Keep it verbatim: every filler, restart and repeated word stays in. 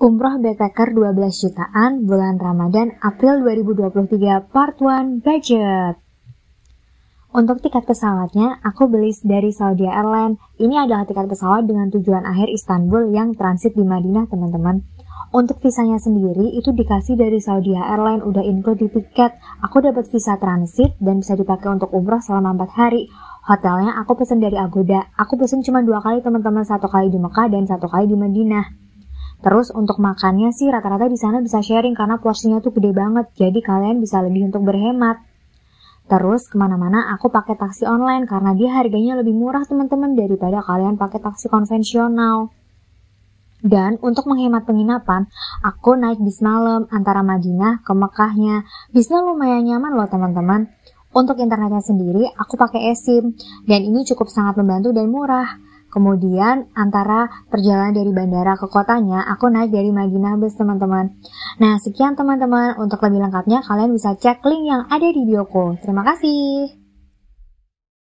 Umrah backpacker dua belas jutaan bulan Ramadan April dua ribu dua puluh tiga part one budget. Untuk tiket pesawatnya, aku beli dari Saudi Airlines. Ini adalah tiket pesawat dengan tujuan akhir Istanbul yang transit di Madinah, teman-teman. Untuk visanya sendiri, itu dikasih dari Saudi Airlines, udah include di tiket. Aku dapat visa transit dan bisa dipakai untuk umrah selama empat hari. Hotelnya aku pesen dari Agoda. Aku pesen cuma dua kali, teman-teman, satu kali di Mekah dan satu kali di Madinah. Terus untuk makannya sih rata-rata di sana bisa sharing karena porsinya tuh gede banget, jadi kalian bisa lebih untuk berhemat. Terus kemana-mana aku pakai taksi online karena dia harganya lebih murah, teman-teman, daripada kalian pakai taksi konvensional. Dan untuk menghemat penginapan, aku naik bis malam antara Madinah ke Mekahnya. Bisnya lumayan nyaman loh, teman-teman. Untuk internetnya sendiri aku pakai eSIM dan ini cukup sangat membantu dan murah. Kemudian antara perjalanan dari bandara ke kotanya, aku naik dari Madinah bus, teman-teman. Nah, sekian teman-teman. Untuk lebih lengkapnya, kalian bisa cek link yang ada di bioku. Terima kasih.